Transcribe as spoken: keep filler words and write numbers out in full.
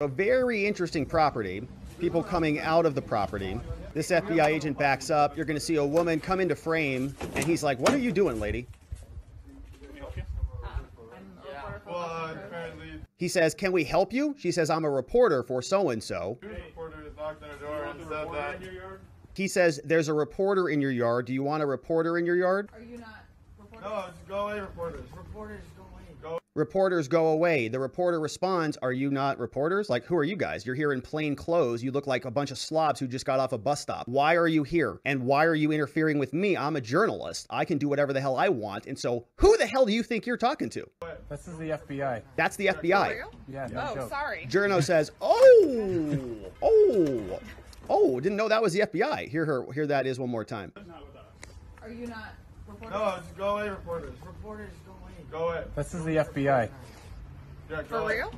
A very interesting property, people coming out of the property. This F B I agent backs up. You're going to see a woman come into frame, and he's like, "What are you doing, lady?" He says, "Can we help you?" She says, "I'm a reporter for so-and-so." He says, "There's a reporter in your yard. Do you want a reporter in your yard?" Are you not reporters? No, just go away, reporters. Reporters, go away. Go. Reporters, go away. The reporter responds, "Are you not reporters? Like, who are you guys? You're here in plain clothes. You look like a bunch of slobs who just got off a bus stop. Why are you here? And why are you interfering with me? I'm a journalist. I can do whatever the hell I want. And so who the hell do you think you're talking to?" This is the F B I. That's the F B I. Yeah, no oh, joke. Sorry. Journo says, oh, oh, oh, didn't know that was the F B I. Hear her. Hear that is one more time. Are you not reporters? No, just go away, reporters. Reporters, go away. Go away. This is the F B I. Yeah, go For away. Real?